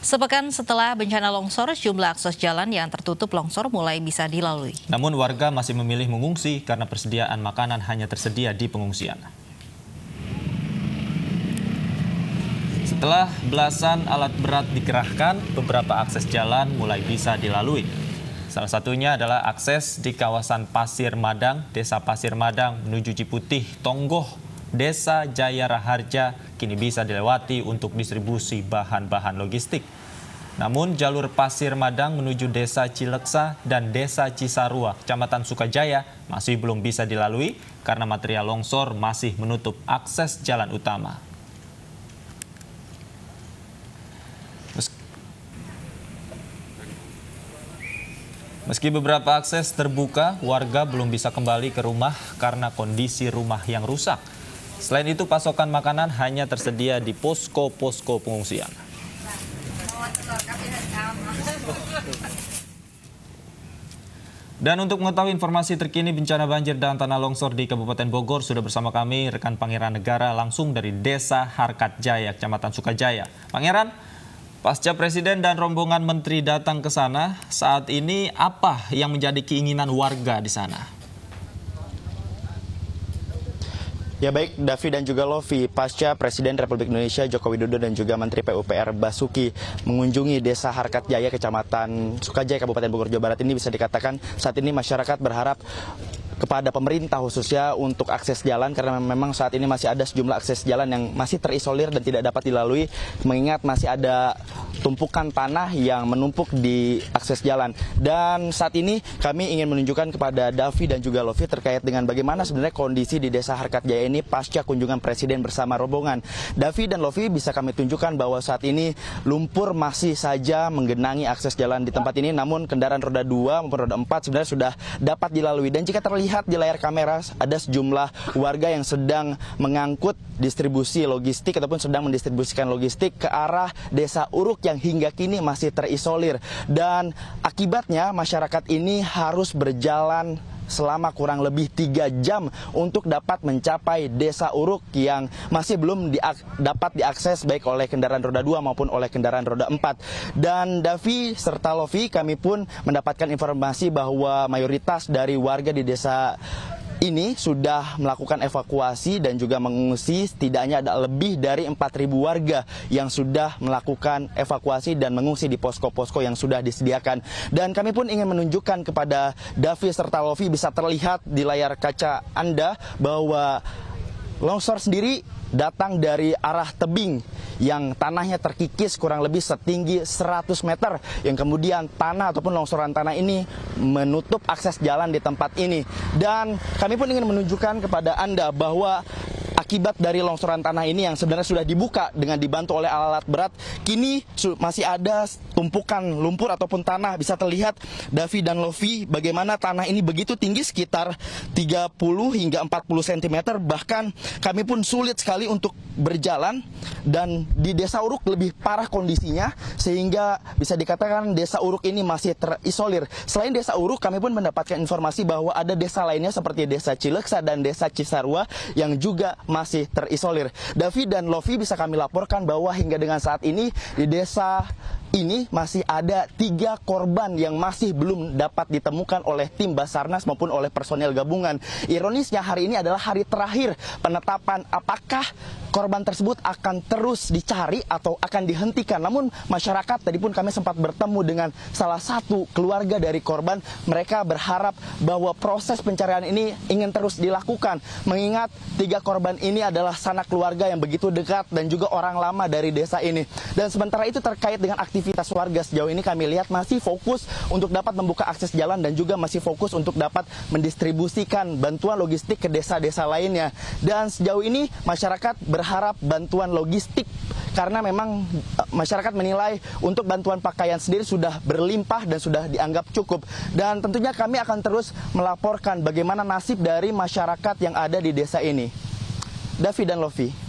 Sepekan setelah bencana longsor, sejumlah akses jalan yang tertutup longsor mulai bisa dilalui. Namun warga masih memilih mengungsi karena persediaan makanan hanya tersedia di pengungsian. Setelah belasan alat berat dikerahkan, beberapa akses jalan mulai bisa dilalui. Salah satunya adalah akses di kawasan Pasir Madang, Desa Pasir Madang menuju Ciputih, Tonggoh, Desa Jaya Raharja kini bisa dilewati untuk distribusi bahan-bahan logistik. Namun jalur Pasir Madang menuju Desa Cileksa dan Desa Cisarua, Kecamatan Sukajaya masih belum bisa dilalui karena material longsor masih menutup akses jalan utama. Meski beberapa akses terbuka, warga belum bisa kembali ke rumah karena kondisi rumah yang rusak. Selain itu, pasokan makanan hanya tersedia di posko-posko pengungsian. Dan untuk mengetahui informasi terkini bencana banjir dan tanah longsor di Kabupaten Bogor, sudah bersama kami rekan Pangeran Negara langsung dari Desa Harkat Jaya, Kecamatan Sukajaya. Pangeran, pasca Presiden dan rombongan Menteri datang ke sana, saat ini apa yang menjadi keinginan warga di sana? Ya baik, Davi dan juga Lovi, pasca Presiden Republik Indonesia Joko Widodo dan juga Menteri PUPR Basuki mengunjungi Desa Harkat Jaya, Kecamatan Sukajaya, Kabupaten Bogor, Jawa Barat ini bisa dikatakan saat ini masyarakat berharap kepada pemerintah khususnya untuk akses jalan karena memang saat ini masih ada sejumlah akses jalan yang masih terisolir dan tidak dapat dilalui mengingat masih ada tumpukan tanah yang menumpuk di akses jalan. Dan saat ini kami ingin menunjukkan kepada Davi dan juga Lovi terkait dengan bagaimana sebenarnya kondisi di Desa Harkat Jaya ini pasca kunjungan Presiden bersama rombongan. Davi dan Lovi, bisa kami tunjukkan bahwa saat ini lumpur masih saja menggenangi akses jalan di tempat ini, namun kendaraan roda 2 maupun roda 4 sebenarnya sudah dapat dilalui. Dan jika terlihat di layar kamera ada sejumlah warga yang sedang mengangkut distribusi logistik ataupun sedang mendistribusikan logistik ke arah Desa Uruk yang hingga kini masih terisolir. Dan akibatnya masyarakat ini harus berjalan selama kurang lebih 3 jam untuk dapat mencapai Desa Uruk yang masih belum dapat diakses baik oleh kendaraan roda 2 maupun oleh kendaraan roda 4. Dan Davi serta Lovi, kami pun mendapatkan informasi bahwa mayoritas dari warga di desa ini sudah melakukan evakuasi dan juga mengungsi, setidaknya ada lebih dari 4.000 warga yang sudah melakukan evakuasi dan mengungsi di posko-posko yang sudah disediakan. Dan kami pun ingin menunjukkan kepada Davi serta Lovi, bisa terlihat di layar kaca Anda bahwa longsor sendiri datang dari arah tebing yang tanahnya terkikis kurang lebih setinggi 100 meter yang kemudian tanah ataupun longsoran tanah ini menutup akses jalan di tempat ini. Dan kami pun ingin menunjukkan kepada Anda bahwa akibat dari longsoran tanah ini yang sebenarnya sudah dibuka dengan dibantu oleh alat-alat berat, kini masih ada tumpukan lumpur ataupun tanah. Bisa terlihat Davi dan Lovi bagaimana tanah ini begitu tinggi sekitar 30 hingga 40 cm. Bahkan kami pun sulit sekali untuk berjalan dan di Desa Uruk lebih parah kondisinya sehingga bisa dikatakan Desa Uruk ini masih terisolir. Selain Desa Uruk, kami pun mendapatkan informasi bahwa ada desa lainnya seperti Desa Cileksa dan Desa Cisarua yang juga masih terisolir. Davi dan Lovi, bisa kami laporkan bahwa hingga dengan saat ini di desa ini masih ada 3 korban yang masih belum dapat ditemukan oleh tim Basarnas maupun oleh personel gabungan. Ironisnya hari ini adalah hari terakhir penetapan apakah korban tersebut akan terus dicari atau akan dihentikan. Namun masyarakat, tadi pun kami sempat bertemu dengan salah satu keluarga dari korban. Mereka berharap bahwa proses pencarian ini ingin terus dilakukan mengingat 3 korban ini adalah sanak keluarga yang begitu dekat dan juga orang lama dari desa ini. Dan sementara itu terkait dengan aktivitas warga sejauh ini kami lihat masih fokus untuk dapat membuka akses jalan dan juga masih fokus untuk dapat mendistribusikan bantuan logistik ke desa-desa lainnya. Dan sejauh ini masyarakat berharap bantuan logistik karena memang masyarakat menilai untuk bantuan pakaian sendiri sudah berlimpah dan sudah dianggap cukup. Dan tentunya kami akan terus melaporkan bagaimana nasib dari masyarakat yang ada di desa ini. Davi dan Lovi.